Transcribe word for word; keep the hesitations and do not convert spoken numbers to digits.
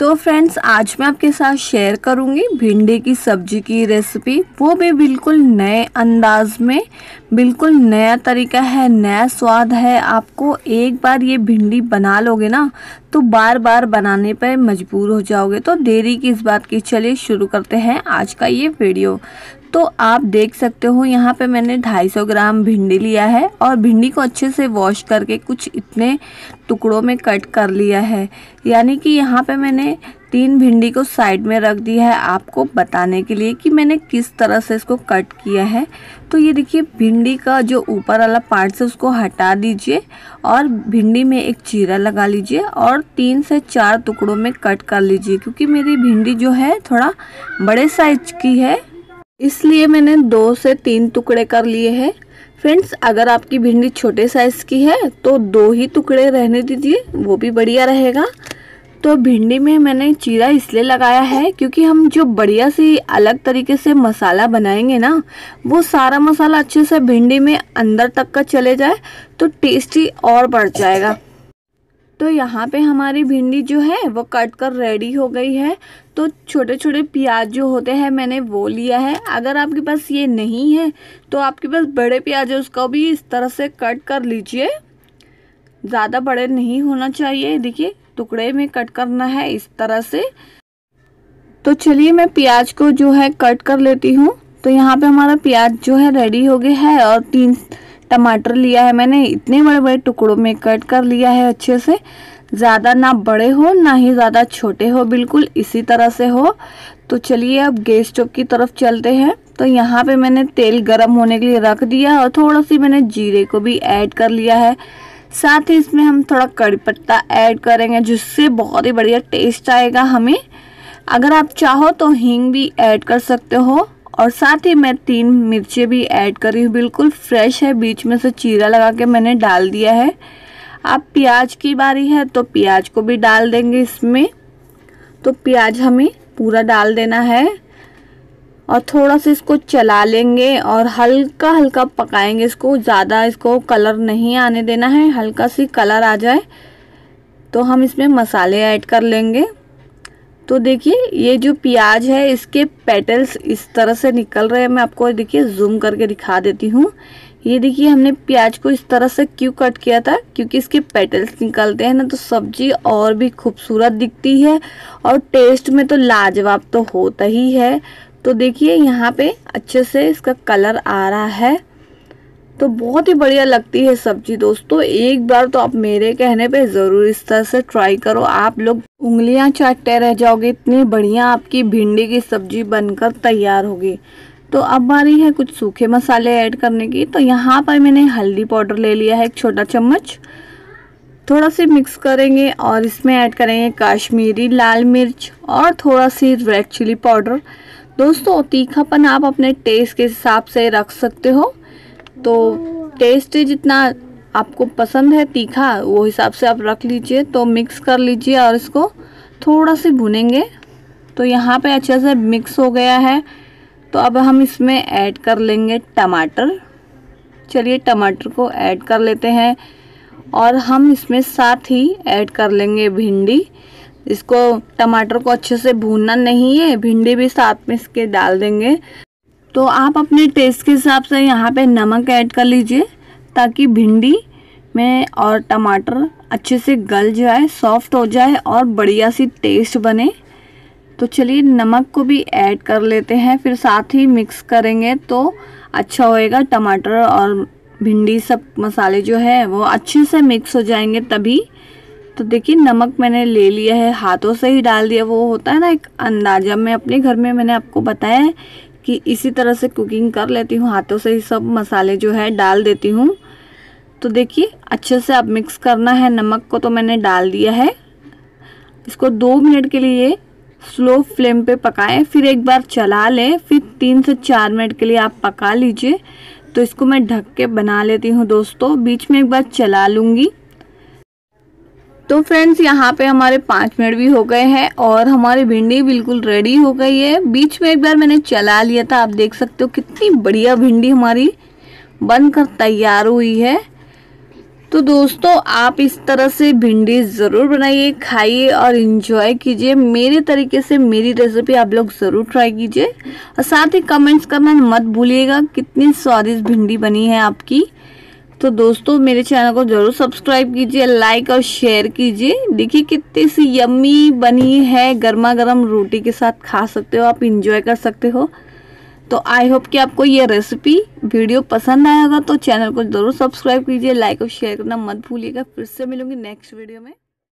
तो फ्रेंड्स आज मैं आपके साथ शेयर करूंगी भिंडी की सब्जी की रेसिपी, वो भी बिल्कुल नए अंदाज में। बिल्कुल नया तरीका है, नया स्वाद है। आपको एक बार ये भिंडी बना लोगे ना तो बार बार बनाने पर मजबूर हो जाओगे, तो देरी की इस बात की। चलिए शुरू करते हैं आज का ये वीडियो। तो आप देख सकते हो यहाँ पे मैंने दो सौ पचास ग्राम भिंडी लिया है और भिंडी को अच्छे से वॉश करके कुछ इतने टुकड़ों में कट कर लिया है। यानी कि यहाँ पे मैंने तीन भिंडी को साइड में रख दिया है आपको बताने के लिए कि मैंने किस तरह से इसको कट किया है। तो ये देखिए भिंडी का जो ऊपर वाला पार्ट है उसको हटा दीजिए और भिंडी में एक चीरा लगा लीजिए और तीन से चार टुकड़ों में कट कर लीजिए, क्योंकि मेरी भिंडी जो है थोड़ा बड़े साइज की है इसलिए मैंने दो से तीन टुकड़े कर लिए हैं। फ्रेंड्स अगर आपकी भिंडी छोटे साइज़ की है तो दो ही टुकड़े रहने दीजिए, वो भी बढ़िया रहेगा। तो भिंडी में मैंने चीरा इसलिए लगाया है क्योंकि हम जो बढ़िया से अलग तरीके से मसाला बनाएंगे ना, वो सारा मसाला अच्छे से भिंडी में अंदर तक का चले जाए तो टेस्टी और बढ़ जाएगा। तो यहाँ पे हमारी भिंडी जो है वो कट कर रेडी हो गई है। तो छोटे छोटे प्याज जो होते हैं मैंने वो लिया है। अगर आपके पास ये नहीं है तो आपके पास बड़े प्याज है उसका भी इस तरह से कट कर लीजिए, ज़्यादा बड़े नहीं होना चाहिए। देखिए टुकड़े में कट करना है इस तरह से। तो चलिए मैं प्याज को जो है कट कर लेती हूँ। तो यहाँ पर हमारा प्याज जो है रेडी हो गया है और तीन टमाटर लिया है मैंने, इतने बड़े बड़े टुकड़ों में कट कर लिया है अच्छे से। ज़्यादा ना बड़े हो ना ही ज़्यादा छोटे हो, बिल्कुल इसी तरह से हो। तो चलिए अब गैस स्टोव की तरफ चलते हैं। तो यहाँ पे मैंने तेल गरम होने के लिए रख दिया और थोड़ा सी मैंने जीरे को भी ऐड कर लिया है। साथ ही इसमें हम थोड़ा कड़ी पत्ता ऐड करेंगे जिससे बहुत ही बढ़िया टेस्ट आएगा हमें। अगर आप चाहो तो हींग भी ऐड कर सकते हो। और साथ ही मैं तीन मिर्चें भी ऐड करी हूँ, बिल्कुल फ्रेश है, बीच में से चीरा लगा के मैंने डाल दिया है। अब प्याज की बारी है तो प्याज को भी डाल देंगे इसमें। तो प्याज हमें पूरा डाल देना है और थोड़ा सा इसको चला लेंगे और हल्का हल्का पकाएंगे इसको, ज़्यादा इसको कलर नहीं आने देना है। हल्का सी कलर आ जाए तो हम इसमें मसाले ऐड कर लेंगे। तो देखिए ये जो प्याज है इसके पेटल्स इस तरह से निकल रहे हैं। मैं आपको देखिए जूम करके दिखा देती हूँ। ये देखिए हमने प्याज को इस तरह से क्यों कट किया था, क्योंकि इसके पेटल्स निकलते हैं ना तो सब्जी और भी खूबसूरत दिखती है और टेस्ट में तो लाजवाब तो होता ही है। तो देखिए यहाँ पे अच्छे से इसका कलर आ रहा है तो बहुत ही बढ़िया लगती है सब्जी। दोस्तों एक बार तो आप मेरे कहने पे ज़रूर इस तरह से ट्राई करो, आप लोग उंगलियां चाटते रह जाओगे, इतनी बढ़िया आपकी भिंडी की सब्जी बनकर तैयार होगी। तो अब बारी है कुछ सूखे मसाले ऐड करने की। तो यहाँ पर मैंने हल्दी पाउडर ले लिया है एक छोटा चम्मच, थोड़ा सी मिक्स करेंगे और इसमें ऐड करेंगे कश्मीरी लाल मिर्च और थोड़ा सी रेड चिली पाउडर। दोस्तों तीखापन आप अपने टेस्ट के हिसाब से रख सकते हो, तो टेस्ट जितना आपको पसंद है तीखा वो हिसाब से आप रख लीजिए। तो मिक्स कर लीजिए और इसको थोड़ा सी भुनेंगे। तो यहाँ पे अच्छे से मिक्स हो गया है। तो अब हम इसमें ऐड कर लेंगे टमाटर। चलिए टमाटर को ऐड कर लेते हैं और हम इसमें साथ ही ऐड कर लेंगे भिंडी। इसको टमाटर को अच्छे से भूनना नहीं है, भिंडी भी साथ में इसके डाल देंगे। तो आप अपने टेस्ट के हिसाब से यहाँ पे नमक ऐड कर लीजिए ताकि भिंडी में और टमाटर अच्छे से गल जाए, सॉफ्ट हो जाए और बढ़िया सी टेस्ट बने। तो चलिए नमक को भी ऐड कर लेते हैं, फिर साथ ही मिक्स करेंगे तो अच्छा होएगा। टमाटर और भिंडी सब मसाले जो है वो अच्छे से मिक्स हो जाएंगे तभी। तो देखिए नमक मैंने ले लिया है, हाथों से ही डाल दिया, वो होता है ना एक अंदाज़ा। मैं अपने घर में मैंने आपको बताया है कि इसी तरह से कुकिंग कर लेती हूँ, हाथों से ही सब मसाले जो है डाल देती हूँ। तो देखिए अच्छे से अब मिक्स करना है। नमक को तो मैंने डाल दिया है, इसको दो मिनट के लिए स्लो फ्लेम पे पकाएं, फिर एक बार चला लें, फिर तीन से चार मिनट के लिए आप पका लीजिए। तो इसको मैं ढक के बना लेती हूँ दोस्तों, बीच में एक बार चला लूँगी। तो फ्रेंड्स यहाँ पे हमारे पाँच मिनट भी हो गए हैं और हमारी भिंडी बिल्कुल रेडी हो गई है। बीच में एक बार मैंने चला लिया था, आप देख सकते हो कितनी बढ़िया भिंडी हमारी बनकर तैयार हुई है। तो दोस्तों आप इस तरह से भिंडी ज़रूर बनाइए, खाइए और इन्जॉय कीजिए। मेरे तरीके से मेरी रेसिपी आप लोग ज़रूर ट्राई कीजिए और साथ ही कमेंट्स करना मत भूलिएगा कितनी स्वादिष्ट भिंडी बनी है आपकी। तो दोस्तों मेरे चैनल को ज़रूर सब्सक्राइब कीजिए, लाइक और शेयर कीजिए। देखिए कितनी सी यम्मी बनी है, गर्मा गर्म रोटी के साथ खा सकते हो आप, इंजॉय कर सकते हो। तो आई होप कि आपको ये रेसिपी वीडियो पसंद आएगा, तो चैनल को ज़रूर सब्सक्राइब कीजिए, लाइक और शेयर करना मत भूलिएगा। फिर से मिलूंगी नेक्स्ट वीडियो में।